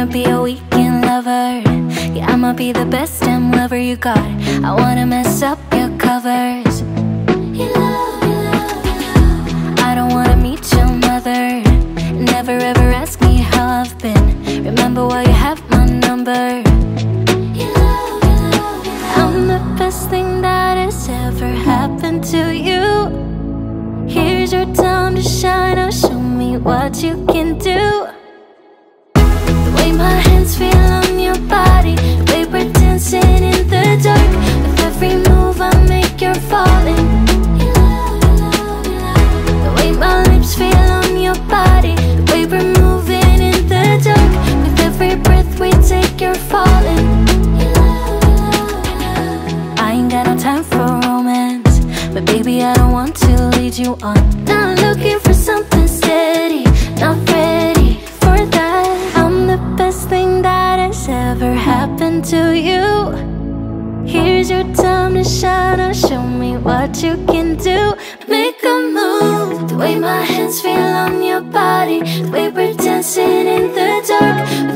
wanna be a weekend lover. Yeah, I'ma be the best damn lover you got. I wanna mess up your covers. I don't wanna meet your mother. Never ever ask me how I've been. Remember why you have my number. I'm the best thing that has ever happened to you. Here's your time to shine. Now show me what you can do. The way my hands feel on your body, the way we're dancing in the dark. With every move I make, you're falling. The way my lips feel on your body, the way we're moving in the dark. With every breath we take, you're falling. Time for romance, but baby I don't want to lead you on. Not looking for something steady, not ready for that. I'm the best thing that has ever happened to you. Here's your time to shine, now show me what you can do. Make a move, the way my hands feel on your body, the way we're dancing in the dark.